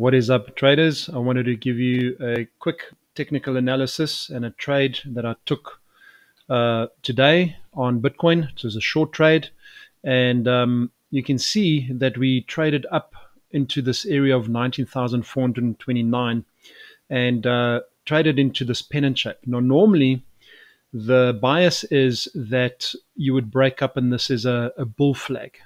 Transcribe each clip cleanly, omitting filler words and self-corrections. What is up, traders? I wanted to give you a quick technical analysis and a trade that I took today on Bitcoin. It was a short trade, and you can see that we traded up into this area of 19,429 and traded into this pennant shape. Now, normally the bias is that you would break up and this is a bull flag.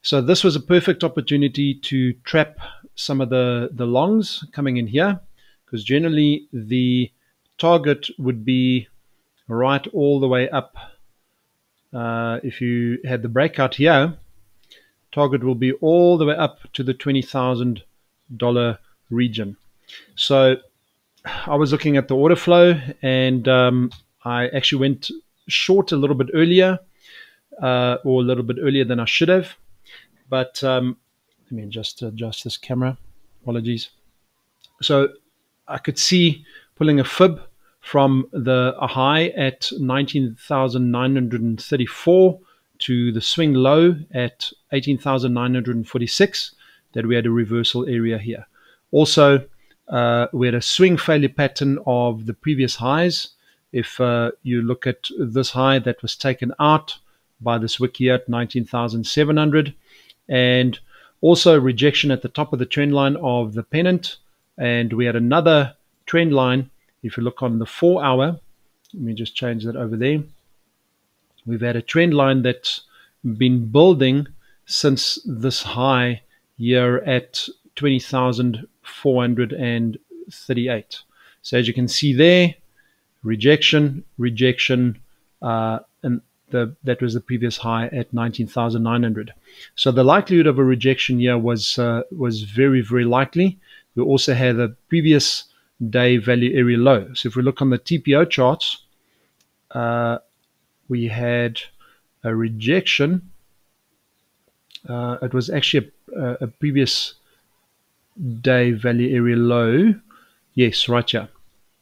So this was a perfect opportunity to trap some of the longs coming in here, because generally the target would be right all the way up. If you had the breakout here, target will be all the way up to the $20,000 region. So I was looking at the order flow, and I actually went short a little bit earlier, or a little bit earlier than I should have. But let me just adjust this camera. Apologies. So I could see pulling a fib from the high at 19,934 to the swing low at 18,946, that we had a reversal area here. Also, we had a swing failure pattern of the previous highs. If you look at this high that was taken out by this wick here at 19,700, and also rejection at the top of the trend line of the pennant. And we had another trend line. If you look on the 4 hour, let me just change that over there. We've had a trend line that's been building since this high here at 20,438. So as you can see there, rejection, rejection, and that was the previous high at 19,900. So the likelihood of a rejection here was very, very likely. We also had a previous day value area low. So if we look on the TPO charts, we had a rejection. It was actually a previous day value area low. Yes, right here,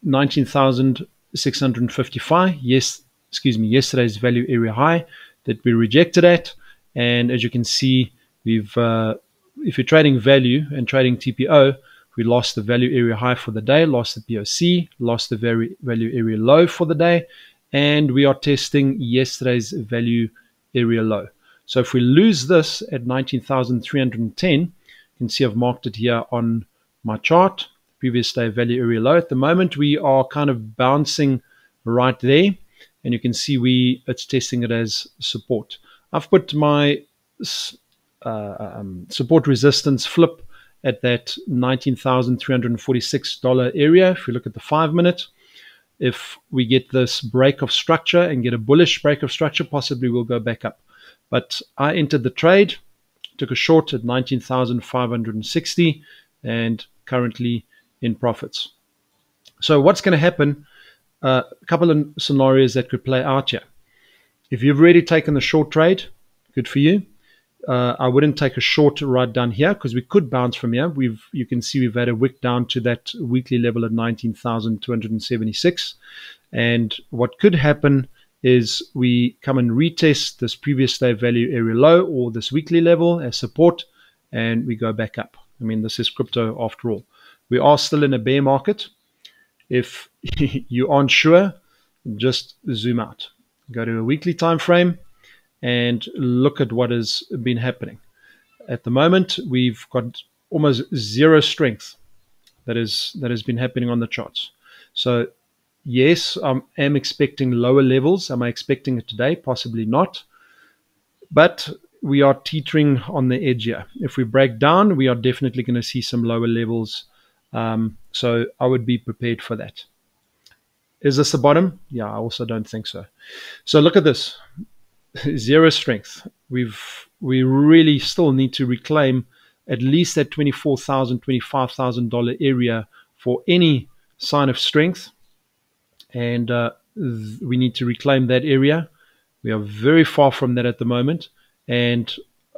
19,655. Yes, excuse me, yesterday's value area high that we rejected at. And as you can see, we've if you're trading value and trading TPO, we lost the value area high for the day, lost the POC, lost the value area low for the day, and we are testing yesterday's value area low. So if we lose this at 19,310, you can see I've marked it here on my chart, previous day value area low. At the moment, we are kind of bouncing right there, and you can see it's testing it as support. I've put my support resistance flip at that $19,346 area. If you look at the 5 minute, if we get this break of structure and get a bullish break of structure, possibly we'll go back up. But I entered the trade, took a short at 19,560, and currently in profits. So what's going to happen? A couple of scenarios that could play out here. If you've already taken the short trade, good for you. I wouldn't take a short right down here, because we could bounce from here. You can see we've had a wick down to that weekly level of 19,276. And what could happen is we come and retest this previous day value area low or this weekly level as support, and we go back up. I mean, this is crypto after all. We are still in a bear market. If you aren't sure, just zoom out. Go to a weekly time frame and look at what has been happening. At the moment, we've got almost zero strength that has been happening on the charts. So yes, I am expecting lower levels. Am I expecting it today? Possibly not. But we are teetering on the edge here. If we break down, we are definitely going to see some lower levels. So I would be prepared for that. Is this the bottom? Yeah, I also don't think so. So look at this. Zero strength. We really still need to reclaim at least that $24,000, $25,000 area for any sign of strength. And we need to reclaim that area. We are very far from that at the moment. And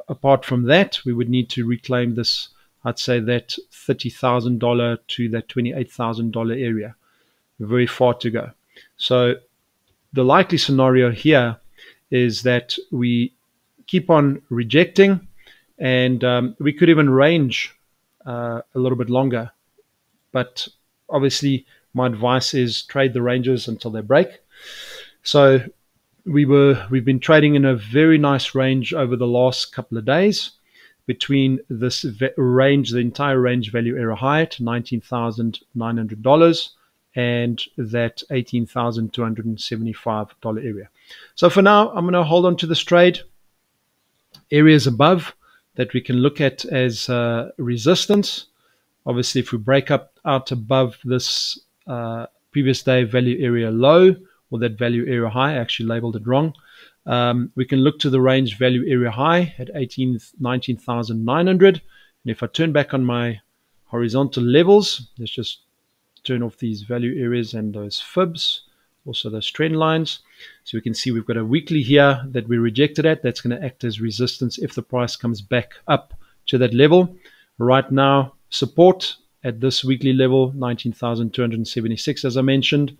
apart from that, we would need to reclaim this, I'd say, that $30,000 to that $28,000 area. Very far to go. So the likely scenario here is that we keep on rejecting, and we could even range a little bit longer. But obviously, my advice is trade the ranges until they break. So we've been trading in a very nice range over the last couple of days between this range, the entire range value error high at $19,900 and that $18,275 area. So for now, I'm going to hold on to this trade. Areas above that we can look at as resistance. Obviously, if we break out above this previous day value area low, or that value area high, I actually labeled it wrong. We can look to the range value area high at $19,900. And if I turn back on my horizontal levels, let's just turn off these value areas and those fibs, also those trend lines. So we can see we've got a weekly here that we rejected at. That's going to act as resistance if the price comes back up to that level. Right now, support at this weekly level, 19,276, as I mentioned.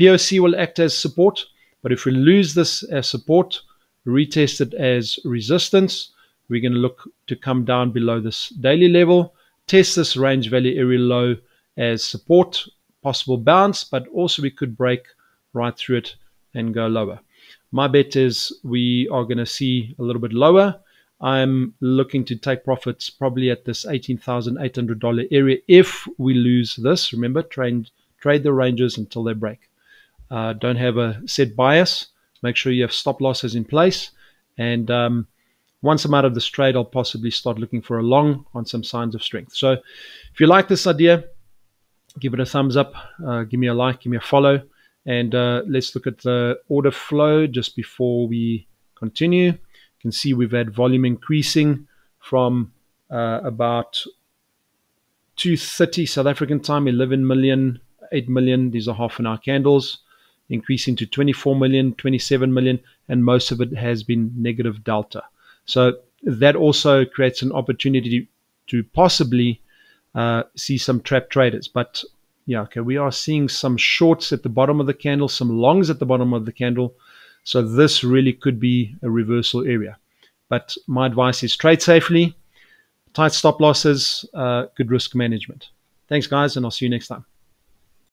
POC will act as support, but if we lose this as support, retest it as resistance, we're going to look to come down below this daily level, test this range value area low as support, possible bounce, but also we could break right through it and go lower. My bet is we are going to see a little bit lower. I'm looking to take profits probably at this $18,800 area if we lose this. Remember, trade the ranges until they break. Don't have a set bias. Make sure you have stop losses in place. And once I'm out of this trade, I'll possibly start looking for a long on some signs of strength. So if you like this idea, give it a thumbs up, give me a like, give me a follow. And let's look at the order flow just before we continue. You can see we've had volume increasing from about 2:30 South African time, 11 million, 8 million. These are half an hour candles, increasing to 24 million, 27 million, and most of it has been negative delta. So that also creates an opportunity to possibly see some trap traders. But yeah, okay, we are seeing some shorts at the bottom of the candle, some longs at the bottom of the candle. So this really could be a reversal area. But my advice is trade safely, tight stop losses, good risk management. Thanks, guys, and I'll see you next time.